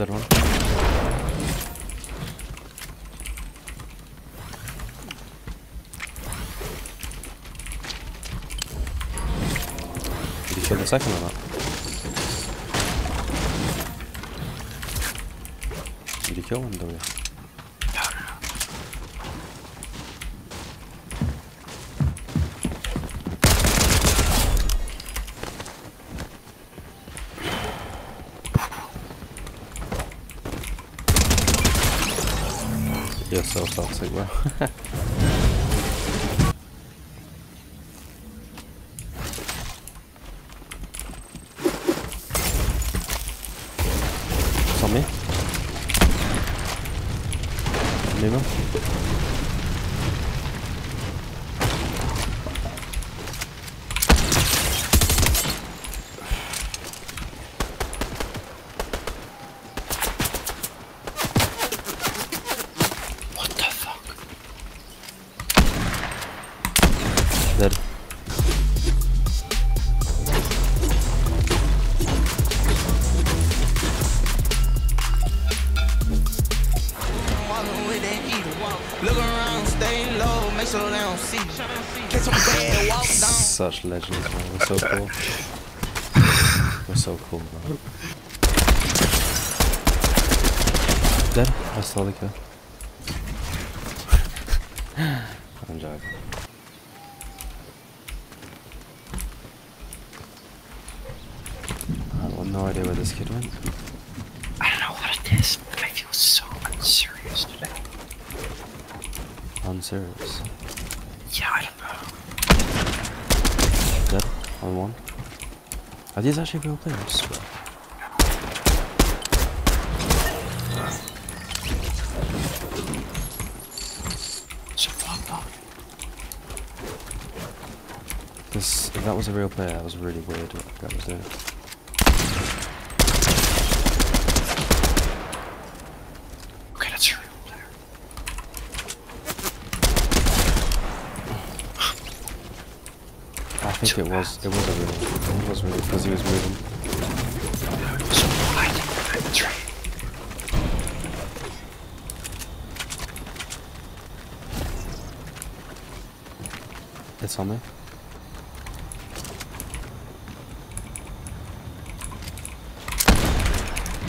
Dead one. Did he kill the second or not? Did he kill him, though? You're so toxic, bro. It's on me. Nemo. Dead. Such legends, man. We're so cool. We're so cool, man. Dead? I saw the kill. I'm joking. No idea where this kid went. I don't know what it is, but I feel so unserious today. Unserious? Yeah, I don't know. Dead? On one? Are these actually real players? I swear. So fucked up. If that was a real player, that was really weird what that guy was doing. I think it was really because he was moving. So I didn't betray. It's on me.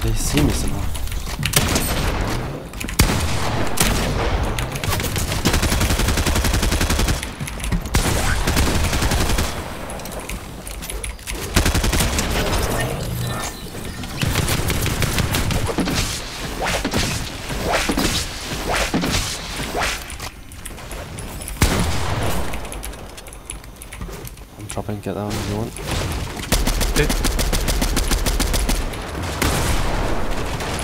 They see me somehow. Drop in, get that one if you want. Dude.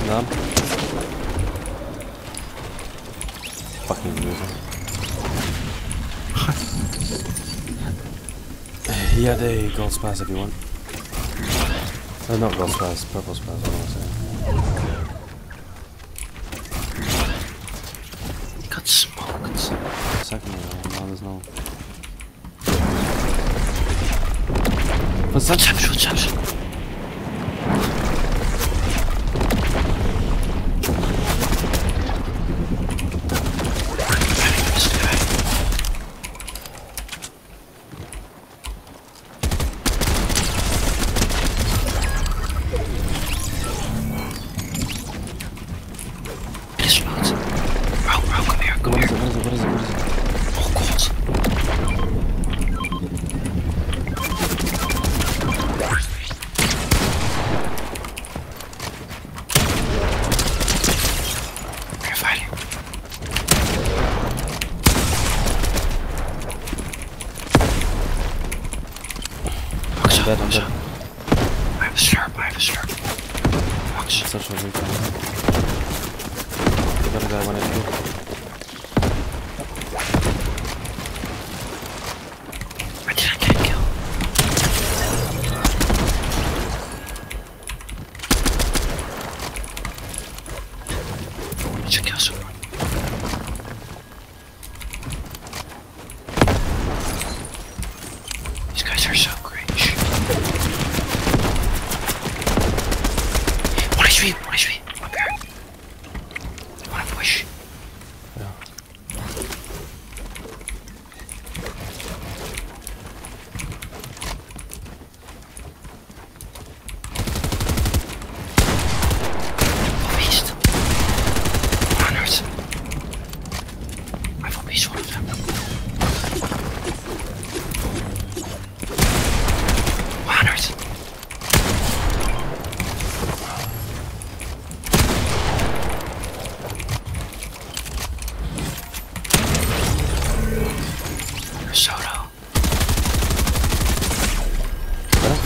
None. Fucking loser. Yeah, there you go, gold spaz if you want. No, not gold spaz, purple spaz, I want to say. Got smoked. Secondly, though, no, there's no. What's that? Jump. Bro, come here, come here. What is it? Oh, God. I'm dead. I have a sharp. Fuck. Such a weak one. Got a guy when I kill. I didn't get killed. I should kill someone. These guys are so great. One HP,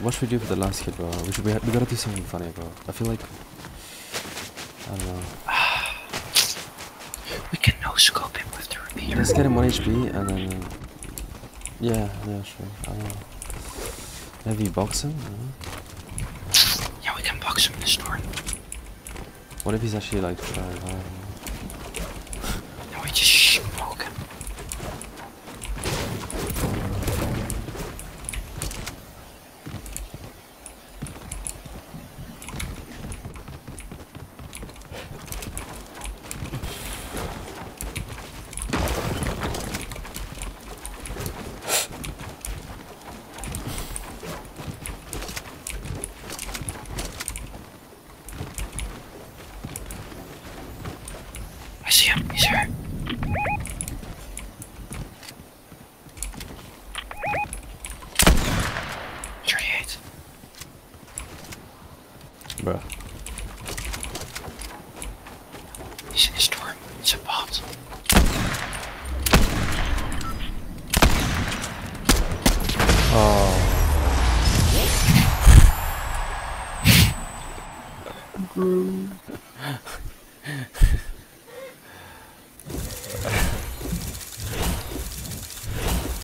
What should we do for the last hit, bro? We gotta do something funny, bro. I feel like... I don't know. We can no-scope him with the repeater. Let's get him 1 HP and then... Yeah, sure. I don't know. Maybe box him? Yeah, we can box him in the store. What if he's actually like trying? I don't know. No, we just smoke him. Bruh. He's in the storm. It's a bot. Oh.